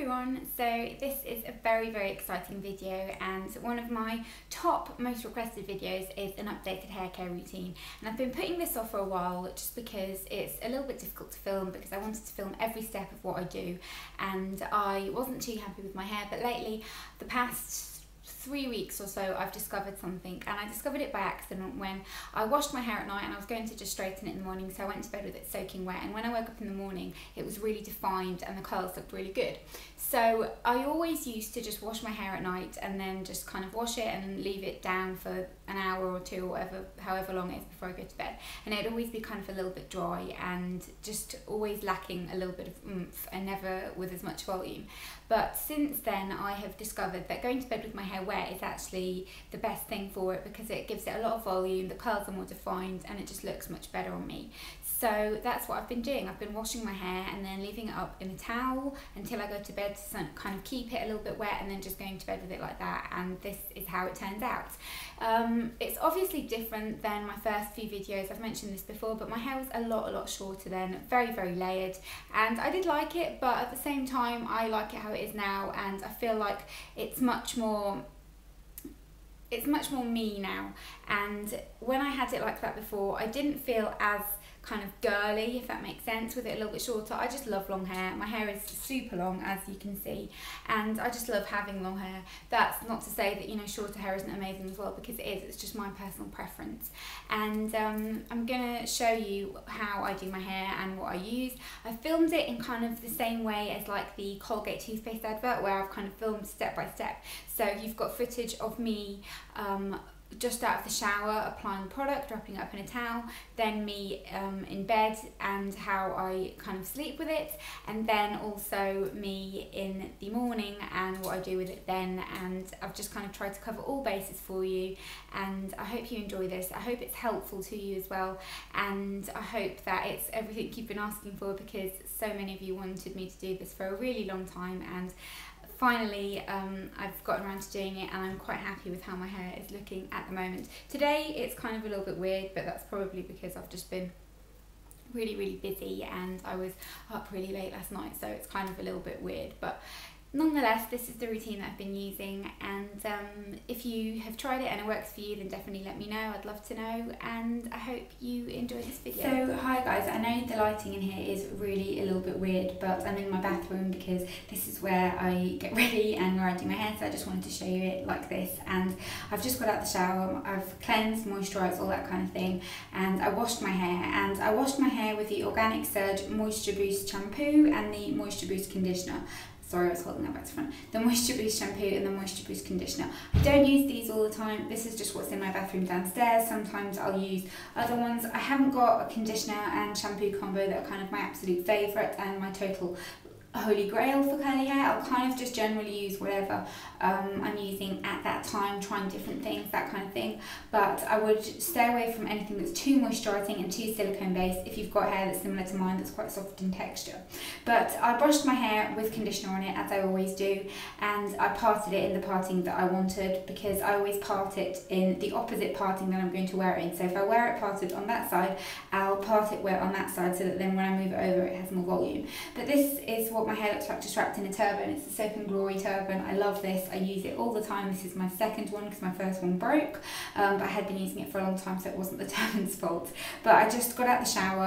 everyone, so this is a very, very exciting video, and one of my top most requested videos is an updated hair care routine. And I've been putting this off for a while just because it's a little bit difficult to film, because I wanted to film every step of what I do and I wasn't too happy with my hair. But lately, the past 3 weeks or so, I've discovered something, and I discovered it by accident when I washed my hair at night and I was going to just straighten it in the morning, so I went to bed with it soaking wet. And when I woke up in the morning, it was really defined and the curls looked really good. So I always used to just wash my hair at night and then just kind of wash it and leave it down for an hour or two, or whatever, however long it is before I go to bed, and it'd always be kind of a little bit dry and just always lacking a little bit of oomph and never with as much volume. But since then, I have discovered that going to bed with my hair wet is actually the best thing for it, because it gives it a lot of volume, the curls are more defined, and it just looks much better on me. So that's what I've been doing. I've been washing my hair and then leaving it up in a towel until I go to bed to kind of keep it a little bit wet, and then just going to bed with it like that, and this is how it turns out. It's obviously different than my first few videos. I've mentioned this before, but my hair was a lot shorter then, very, very layered, and I did like it, but at the same time I like it how it is now, and I feel like it's much more me now. And when I had it like that before, I didn't feel as kind of girly, if that makes sense, with it a little bit shorter. I just love long hair. My hair is super long, as you can see, and I just love having long hair. That's not to say that, you know, shorter hair isn't amazing as well, because it is. It's just my personal preference. And I'm gonna show you how I do my hair and what I use. I filmed it in kind of the same way as like the Colgate toothpaste advert, where I've kind of filmed step by step, so you've got footage of me just out of the shower, applying product, wrapping it up in a towel, then me in bed and how I kind of sleep with it, and then also me in the morning and what I do with it then. And I've just kind of tried to cover all bases for you, and I hope you enjoy this. I hope it's helpful to you as well, and I hope that it's everything you've been asking for, because so many of you wanted me to do this for a really long time, and finally, I've gotten around to doing it, and I'm quite happy with how my hair is looking at the moment. Today it's kind of a little bit weird, but that's probably because I've just been really, really busy, and I was up really late last night, so it's kind of a little bit weird. But nonetheless, this is the routine that I've been using, and if you have tried it and it works for you, then definitely let me know. I'd love to know, and I hope you enjoy this video. So hi guys, I know the lighting in here is really a little bit weird, but I'm in my bathroom because this is where I get ready and where I do my hair, so I just wanted to show you it like this. And I've just got out the shower, I've cleansed, moisturised, all that kind of thing, and I washed my hair. And I washed my hair with the Organic Surge Moisture Boost Shampoo and the Moisture Boost Conditioner. Sorry, I was holding that back to front. The Moisture Boost Shampoo and the Moisture Boost Conditioner. I don't use these all the time. This is just what's in my bathroom downstairs. Sometimes I'll use other ones. I haven't got a conditioner and shampoo combo that are kind of my absolute favourite and my total holy grail for curly hair. I'll kind of just generally use whatever I'm using at that time, trying different things, that kind of thing. But I would stay away from anything that's too moisturising and too silicone based if you've got hair that's similar to mine, that's quite soft in texture. But I brushed my hair with conditioner on it, as I always do, and I parted it in the parting that I wanted, because I always part it in the opposite parting that I'm going to wear it in. So if I wear it parted on that side, I'll part it on that side, so that then when I move it over, it has more volume. But this is what my hair looks like just wrapped in a turban. It's a Soap and Glory turban. I love this. I use it all the time. This is my second one, because my first one broke, but I had been using it for a long time, so it wasn't the turban's fault. But I just got out the shower,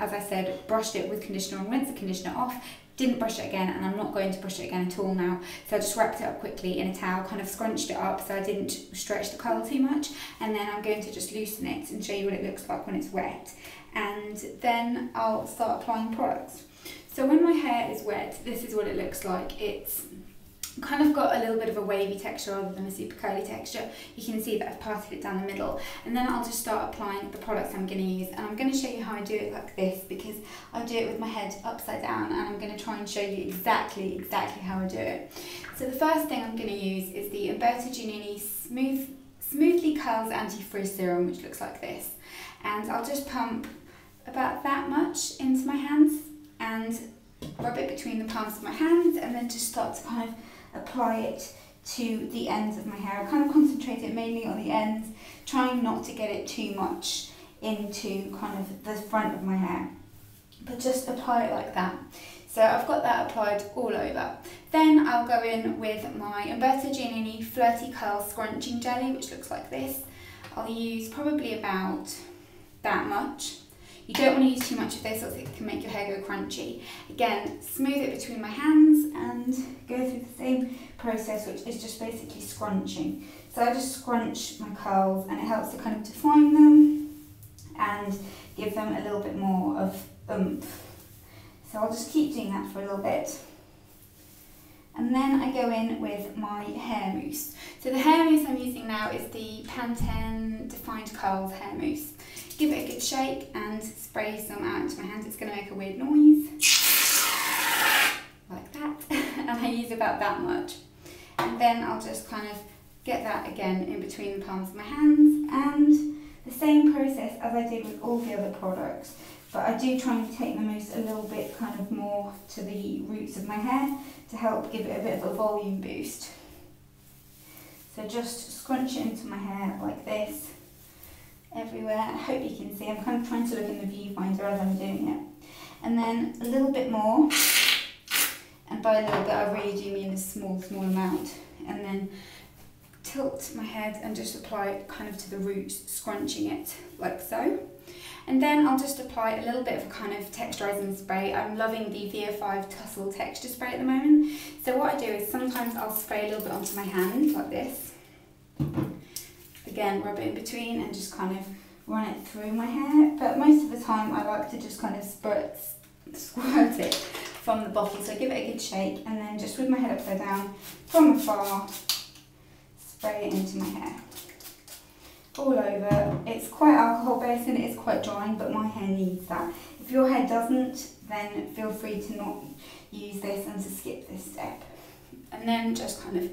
as I said, brushed it with conditioner and rinsed the conditioner off. Didn't brush it again, and I'm not going to brush it again at all now. So I just wrapped it up quickly in a towel, kind of scrunched it up so I didn't stretch the curl too much, and then I'm going to just loosen it and show you what it looks like when it's wet, and then I'll start applying products. So when my hair is wet, this is what it looks like. It's kind of got a little bit of a wavy texture rather than a super curly texture. You can see that I've parted it down the middle, and then I'll just start applying the products I'm going to use. And I'm going to show you how I do it like this, because I do it with my head upside down, and I'm going to try and show you exactly how I do it. So the first thing I'm going to use is the Umberto Giannini Smoothly Curls Anti-Frizz Serum, which looks like this. And I'll just pump about that much into my hands, and rub it between the palms of my hands, and then just start to kind of apply it to the ends of my hair. I kind of concentrate it mainly on the ends, trying not to get it too much into kind of the front of my hair, but just apply it like that. So I've got that applied all over. Then I'll go in with my Umberto Giannini Flirty Curl Scrunching Jelly, which looks like this. I'll use probably about that much. You don't want to use too much of this, or it can make your hair go crunchy. Again, smooth it between my hands and go through the same process, which is just basically scrunching. So I just scrunch my curls, and it helps to kind of define them and give them a little bit more of oomph. So I'll just keep doing that for a little bit. And then I go in with my hair mousse. So the hair mousse I'm using now is the Pantene Defined Curls hair mousse. Give it a good shake and spray some out into my hands. It's going to make a weird noise, like that. And I use about that much. And then I'll just kind of get that again in between the palms of my hands. And the same process as I did with all the other products. But I do try and take the mousse a little bit kind of more to the roots of my hair to help give it a bit of a volume boost. So just scrunch it into my hair like this, everywhere. I hope you can see, I'm kind of trying to look in the viewfinder as I'm doing it. And then a little bit more, and by a little bit I really do mean a small amount. And then tilt my head and just apply it kind of to the roots, scrunching it like so. And then I'll just apply a little bit of a kind of texturising spray. I'm loving the VA5 Tussle texture spray at the moment. So what I do is sometimes I'll spray a little bit onto my hand like this. Again, rub it in between and just kind of run it through my hair. But most of the time I like to just kind of squirt it from the bottle. So I give it a good shake and then just with my head upside down from afar, spray it into my hair. All over. It's quite alcohol based and it is quite drying, but my hair needs that. If your hair doesn't, then feel free to not use this and to skip this step. And then just kind of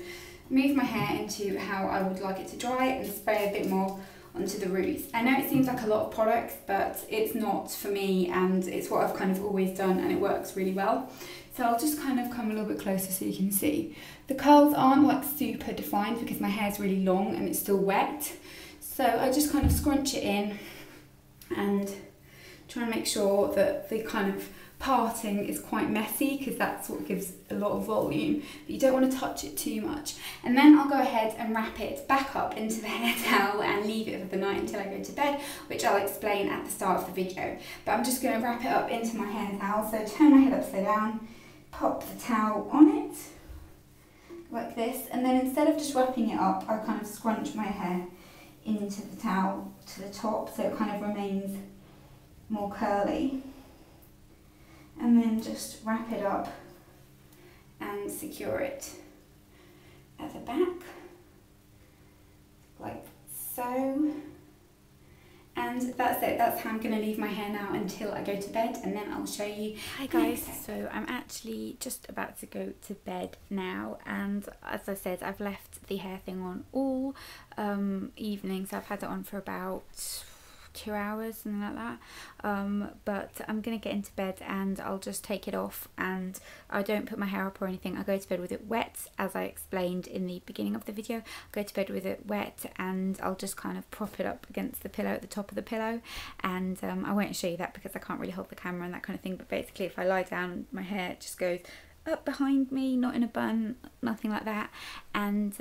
move my hair into how I would like it to dry and spray a bit more onto the roots. I know it seems like a lot of products, but it's not for me, and it's what I've kind of always done and it works really well. So I'll just kind of come a little bit closer so you can see. The curls aren't like super defined because my hair's really long and it's still wet. So I just kind of scrunch it in and try and make sure that the kind of parting is quite messy because that's what gives a lot of volume, but you don't want to touch it too much. And then I'll go ahead and wrap it back up into the hair towel and leave it for the night until I go to bed, which I'll explain at the start of the video. But I'm just going to wrap it up into my hair towel, so turn my head upside down, pop the towel on it like this, and then instead of just wrapping it up, I kind of scrunch my hair into the towel to the top so it kind of remains more curly, and then just wrap it up and secure it at the back like so. And that's it, that's how I'm going to leave my hair now until I go to bed, and then I'll show you. Hi guys, so I'm actually just about to go to bed now, and as I said, I've left the hair thing on all evening, so I've had it on for about 2 hours, something like that, but I'm gonna get into bed and I'll just take it off, and I don't put my hair up or anything. I go to bed with it wet, as I explained in the beginning of the video. I go to bed with it wet and I'll just kind of prop it up against the pillow, at the top of the pillow, and I won't show you that because I can't really hold the camera and that kind of thing, but basically if I lie down, my hair just goes up behind me, not in a bun, nothing like that, and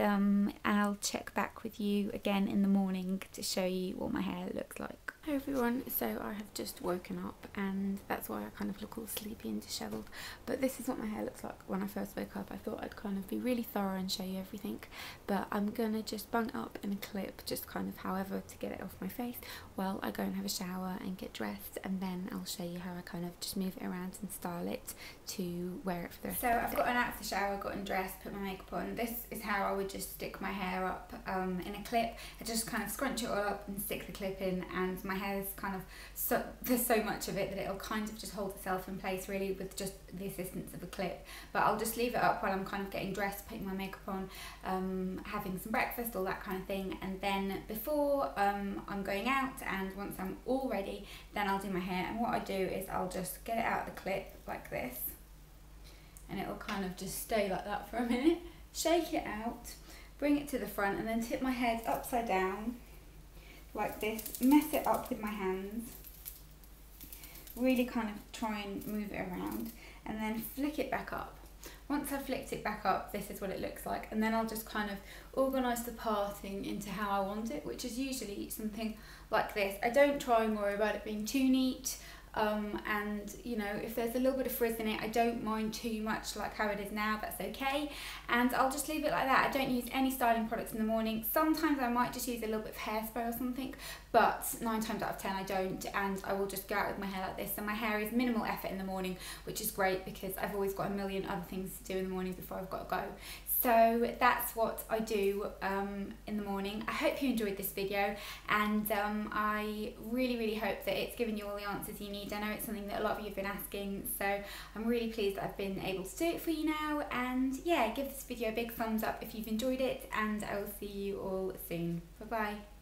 I'll check back with you again in the morning to show you what my hair looks like. Hi everyone, so I have just woken up and that's why I kind of look all sleepy and dishevelled, but this is what my hair looks like when I first woke up. I thought I'd kind of be really thorough and show you everything, but I'm gonna just bung it up in a clip, just kind of however to get it off my face while I go and have a shower and get dressed, and then I'll show you how I kind of just move it around and style it to wear it for the rest of the day. So I've gotten out of the shower, gotten dressed, put my makeup on. This is how I would just stick my hair up in a clip. I just kind of scrunch it all up and stick the clip in, and my hair's kind of, so there's so much of it that it'll kind of just hold itself in place really with just the assistance of a clip. But I'll just leave it up while I'm kind of getting dressed, putting my makeup on, having some breakfast, all that kind of thing. And then before I'm going out, and once I'm all ready, then I'll do my hair. And what I do is I'll just get it out of the clip like this, and it'll kind of just stay like that for a minute, shake it out, bring it to the front, and then tip my head upside down like this, mess it up with my hands, really kind of try and move it around, and then flick it back up. Once I've flicked it back up, this is what it looks like, and then I'll just kind of organise the parting into how I want it, which is usually something like this. I don't try and worry about it being too neat, and you know, if there's a little bit of frizz in it, I don't mind too much, like how it is now, that's okay. And I'll just leave it like that. I don't use any styling products in the morning. Sometimes I might just use a little bit of hairspray or something, but 9 times out of 10 I don't, and I will just go out with my hair like this. So my hair is minimal effort in the morning, which is great because I've always got a million other things to do in the morning before I've got to go. So that's what I do in the morning. I hope you enjoyed this video, and I really, really hope that it's given you all the answers you need. I know it's something that a lot of you have been asking, so I'm really pleased that I've been able to do it for you now. And yeah, give this video a big thumbs up if you've enjoyed it, and I will see you all soon. Bye-bye.